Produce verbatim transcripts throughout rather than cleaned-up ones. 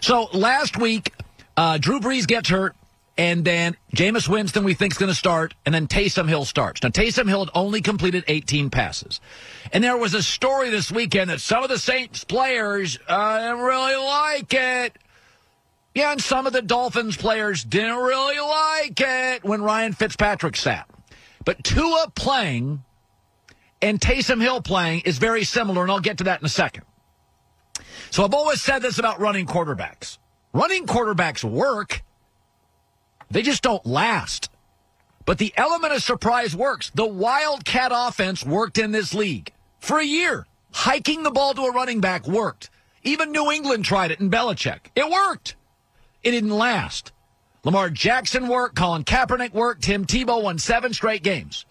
So last week, uh, Drew Brees gets hurt, and then Jameis Winston we think is going to start, and then Taysom Hill starts. Now, Taysom Hill had only completed eighteen passes. And there was a story this weekend that some of the Saints players uh, didn't really like it. Yeah, and some of the Dolphins players didn't really like it when Ryan Fitzpatrick sat. But Tua playing and Taysom Hill playing is very similar, and I'll get to that in a second. So I've always said this about running quarterbacks. Running quarterbacks work. They just don't last. But the element of surprise works. The Wildcat offense worked in this league. For a year, hiking the ball to a running back worked. Even New England tried it in Belichick. It worked. It didn't last. Lamar Jackson worked. Colin Kaepernick worked. Tim Tebow won seven straight games.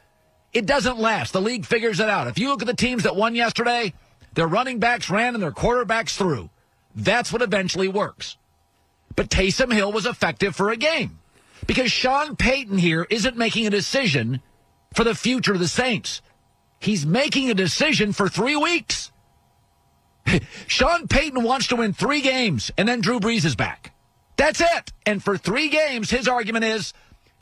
It doesn't last. The league figures it out. If you look at the teams that won yesterday, their running backs ran and their quarterbacks threw. That's what eventually works. But Taysom Hill was effective for a game because Sean Payton here isn't making a decision for the future of the Saints. He's making a decision for three weeks. Sean Payton wants to win three games, and then Drew Brees is back. That's it. And for three games, his argument is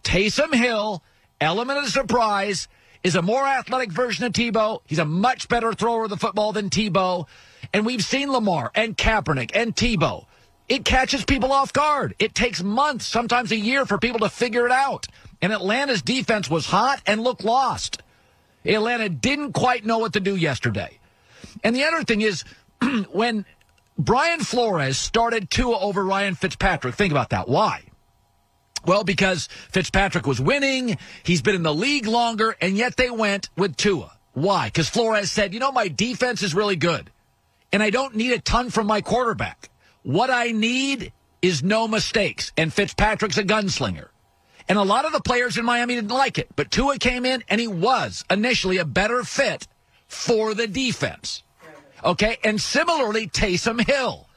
Taysom Hill, element of surprise, is a more athletic version of Tebow. He's a much better thrower of the football than Tebow. And we've seen Lamar and Kaepernick and Tebow. It catches people off guard. It takes months, sometimes a year, for people to figure it out. And Atlanta's defense was hot and looked lost. Atlanta didn't quite know what to do yesterday. And the other thing is when Brian Flores started Tua over Ryan Fitzpatrick, think about that. Why? Well, because Fitzpatrick was winning, he's been in the league longer, and yet they went with Tua. Why? Because Flores said, you know, my defense is really good, and I don't need a ton from my quarterback. What I need is no mistakes, and Fitzpatrick's a gunslinger. And a lot of the players in Miami didn't like it, but Tua came in, and he was initially a better fit for the defense. Okay, and similarly, Taysom Hill.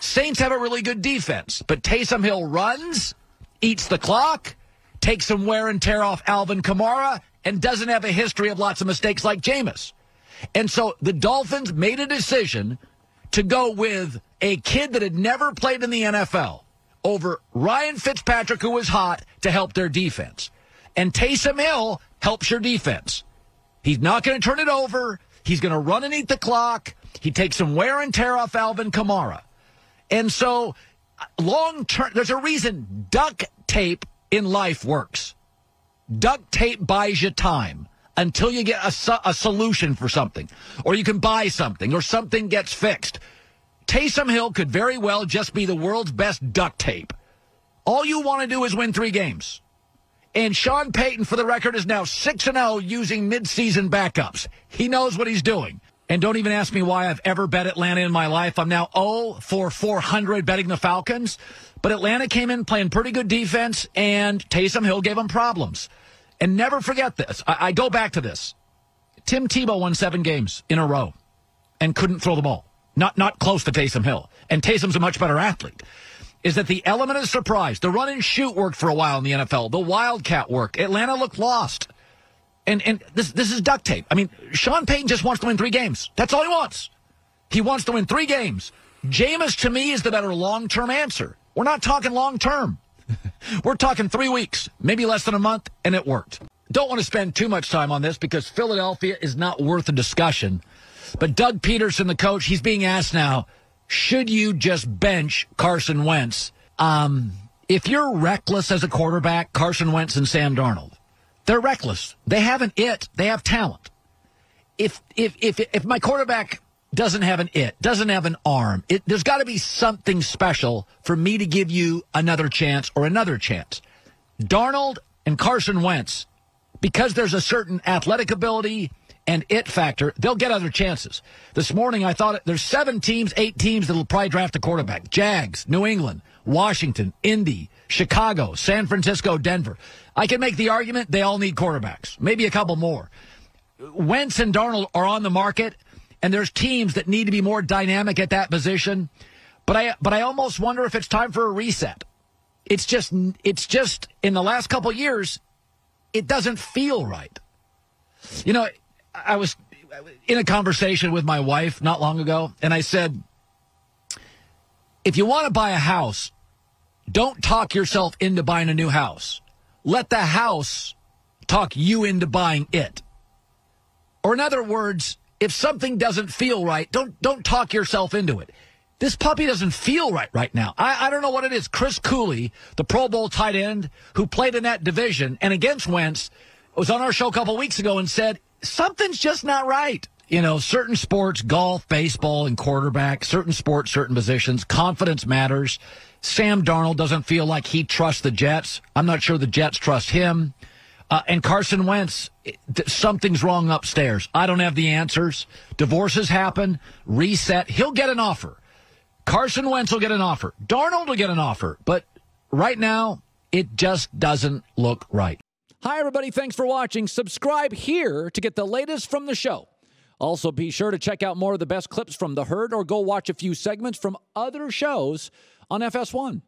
Saints have a really good defense, but Taysom Hill runs, eats the clock, takes some wear and tear off Alvin Kamara, and doesn't have a history of lots of mistakes like Jameis. And so the Dolphins made a decision to go with a kid that had never played in the N F L over Ryan Fitzpatrick, who was hot, to help their defense. And Taysom Hill helps your defense. He's not going to turn it over. He's going to run and eat the clock. He takes some wear and tear off Alvin Kamara. And so long term, there's a reason duct tape in life works. Duct tape buys you time until you get a, a solution for something, or you can buy something, or something gets fixed. Taysom Hill could very well just be the world's best duct tape. All you want to do is win three games. And Sean Payton, for the record, is now six and oh using midseason backups. He knows what he's doing. And don't even ask me why I've ever bet Atlanta in my life. I'm now oh for four hundred betting the Falcons. But Atlanta came in playing pretty good defense, and Taysom Hill gave them problems. And never forget this. I, I go back to this. Tim Tebow won seven games in a row and couldn't throw the ball. Not, not close to Taysom Hill. And Taysom's a much better athlete. Is that the element of surprise? The run and shoot worked for a while in the N F L. The Wildcat worked. Atlanta looked lost. And and this this is duct tape. I mean, Sean Payton just wants to win three games. That's all he wants. He wants to win three games. Jameis, to me, is the better long-term answer. We're not talking long-term. We're talking three weeks, maybe less than a month, and it worked. Don't want to spend too much time on this because Philadelphia is not worth a discussion. But Doug Pederson, the coach, he's being asked now, should you just bench Carson Wentz? Um, if you're reckless as a quarterback, Carson Wentz and Sam Darnold, they're reckless. They haven't it. They have talent. If if if if my quarterback doesn't have an it, doesn't have an arm, it, there's got to be something special for me to give you another chance or another chance. Darnold and Carson Wentz, because there's a certain athletic ability and it factor, they'll get other chances. This morning I thought there's seven teams, eight teams that'll probably draft a quarterback. Jags, New England, Washington, Indy, Chicago, San Francisco, Denver. I can make the argument they all need quarterbacks, maybe a couple more. Wentz and Darnold are on the market, and there's teams that need to be more dynamic at that position. But I but I almost wonder if it's time for a reset. It's just, it's just in the last couple years, it doesn't feel right. You know, I was in a conversation with my wife not long ago, and I said, if you want to buy a house, don't talk yourself into buying a new house. Let the house talk you into buying it. Or in other words, if something doesn't feel right, don't don't talk yourself into it. This puppy doesn't feel right right now. I, I don't know what it is. Chris Cooley, the Pro Bowl tight end who played in that division and against Wentz, was on our show a couple weeks ago and said, something's just not right. You know, certain sports, golf, baseball, and quarterback, certain sports, certain positions, confidence matters. Sam Darnold doesn't feel like he trusts the Jets. I'm not sure the Jets trust him. Uh, and Carson Wentz, something's wrong upstairs. I don't have the answers. Divorces happen. Reset. He'll get an offer. Carson Wentz will get an offer. Darnold will get an offer. But right now, it just doesn't look right. Hi, everybody. Thanks for watching. Subscribe here to get the latest from the show. Also, be sure to check out more of the best clips from The Herd or go watch a few segments from other shows on F S one.